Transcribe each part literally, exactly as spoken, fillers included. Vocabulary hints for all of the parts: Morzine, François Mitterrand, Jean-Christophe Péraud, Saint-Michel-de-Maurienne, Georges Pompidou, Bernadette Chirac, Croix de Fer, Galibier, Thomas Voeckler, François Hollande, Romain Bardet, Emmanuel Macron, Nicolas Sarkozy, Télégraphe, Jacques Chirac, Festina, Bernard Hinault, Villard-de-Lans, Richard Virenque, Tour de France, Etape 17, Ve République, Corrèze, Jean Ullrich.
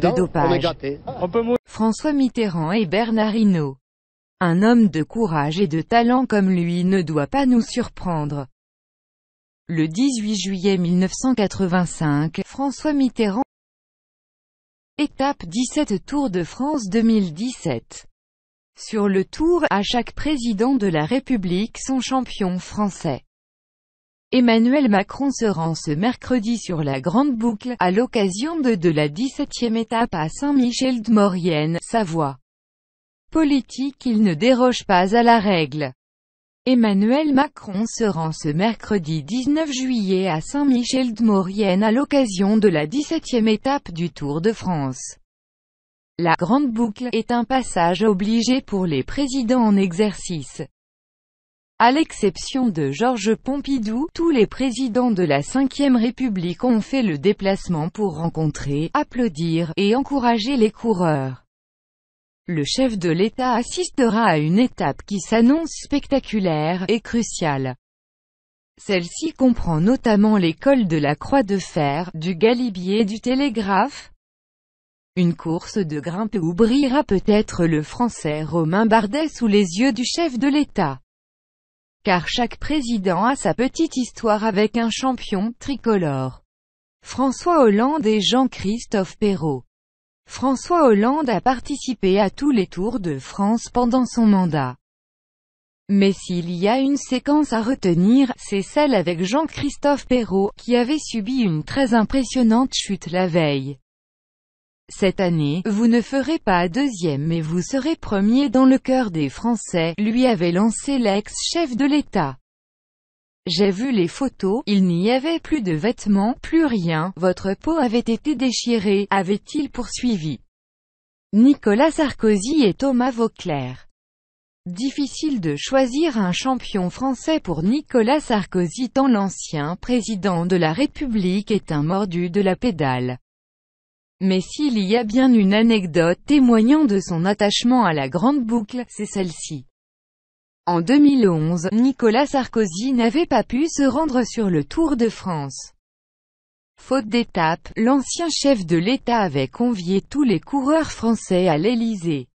de dopage. François Mitterrand et Bernard Hinault. Un homme de courage et de talent comme lui ne doit pas nous surprendre. Le dix-huit juillet mille neuf cent quatre-vingt-cinq, François Mitterrand. Étape dix-sept Tour de France deux mille dix-sept. Sur le Tour, à chaque président de la République son champion français. Emmanuel Macron se rend ce mercredi sur la Grande Boucle, à l'occasion de de la dix-septième étape à Saint-Michel-de-Maurienne, Savoie. Politique, il ne déroge pas à la règle. Emmanuel Macron se rend ce mercredi dix-neuf juillet à Saint-Michel-de-Maurienne à l'occasion de la dix-septième étape du Tour de France. La Grande Boucle est un passage obligé pour les présidents en exercice. À l'exception de Georges Pompidou, tous les présidents de la cinquième République ont fait le déplacement pour rencontrer, applaudir, et encourager les coureurs. Le chef de l'État assistera à une étape qui s'annonce spectaculaire, et cruciale. Celle-ci comprend notamment les cols de la Croix de Fer, du Galibier et du Télégraphe. Une course de grimpe où brillera peut-être le français Romain Bardet sous les yeux du chef de l'État. Car chaque président a sa petite histoire avec un champion tricolore. François Hollande et Jean-Christophe Péraud. François Hollande a participé à tous les Tours de France pendant son mandat. Mais s'il y a une séquence à retenir, c'est celle avec Jean-Christophe Péraud, qui avait subi une très impressionnante chute la veille. Cette année, vous ne ferez pas deuxième mais vous serez premier dans le cœur des Français, lui avait lancé l'ex-chef de l'État. J'ai vu les photos, il n'y avait plus de vêtements, plus rien, votre peau avait été déchirée, avait-il poursuivi. Nicolas Sarkozy et Thomas Voeckler. Difficile de choisir un champion français pour Nicolas Sarkozy tant l'ancien président de la République est un mordu de la pédale. Mais s'il y a bien une anecdote témoignant de son attachement à la Grande Boucle, c'est celle-ci. En deux mille onze, Nicolas Sarkozy n'avait pas pu se rendre sur le Tour de France. Faute d'étape, l'ancien chef de l'État avait convié tous les coureurs français à l'Élysée.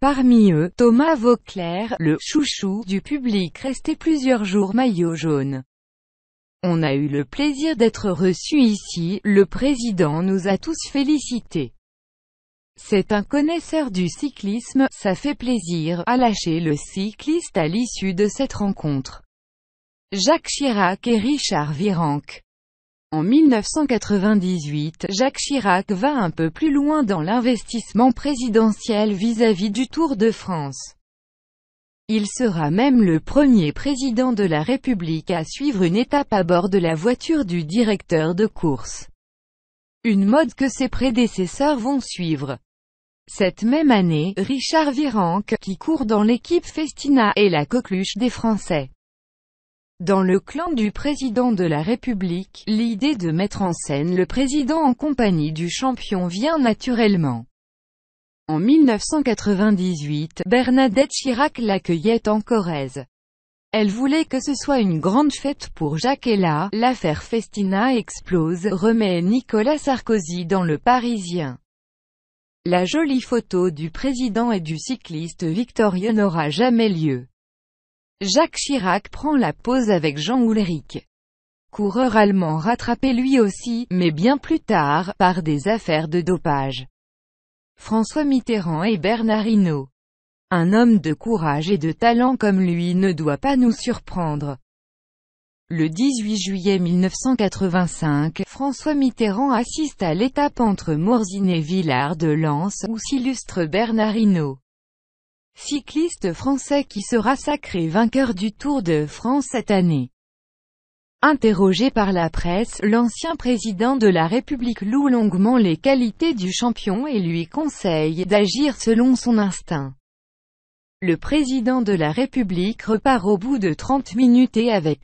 Parmi eux, Thomas Voeckler, le « chouchou » du public resté plusieurs jours maillot jaune. On a eu le plaisir d'être reçu ici, le président nous a tous félicités. C'est un connaisseur du cyclisme, ça fait plaisir, a lâché le cycliste à l'issue de cette rencontre. Jacques Chirac et Richard Virenque. En mille neuf cent quatre-vingt-dix-huit, Jacques Chirac va un peu plus loin dans l'investissement présidentiel vis-à-vis du Tour de France. Il sera même le premier président de la République à suivre une étape à bord de la voiture du directeur de course. Une mode que ses prédécesseurs vont suivre. Cette même année, Richard Virenque, qui court dans l'équipe Festina, est la coqueluche des Français. Dans le clan du président de la République, l'idée de mettre en scène le président en compagnie du champion vient naturellement. En mille neuf cent quatre-vingt-dix-huit, Bernadette Chirac l'accueillait en Corrèze. Elle voulait que ce soit une grande fête pour Jacques et là, l'affaire Festina explose, remet Nicolas Sarkozy dans le Parisien. La jolie photo du président et du cycliste victorieux n'aura jamais lieu. Jacques Chirac prend la pause avec Jean Ullrich. Coureur allemand rattrapé lui aussi, mais bien plus tard, par des affaires de dopage. François Mitterrand et Bernard Hinault. Un homme de courage et de talent comme lui ne doit pas nous surprendre. Le dix-huit juillet mille neuf cent quatre-vingt-cinq, François Mitterrand assiste à l'étape entre Morzine et Villard-de-Lans où s'illustre Bernard Hinault. Cycliste français qui sera sacré vainqueur du Tour de France cette année. Interrogé par la presse, l'ancien président de la République loue longuement les qualités du champion et lui conseille d'agir selon son instinct. Le président de la République repart au bout de trente minutes et avec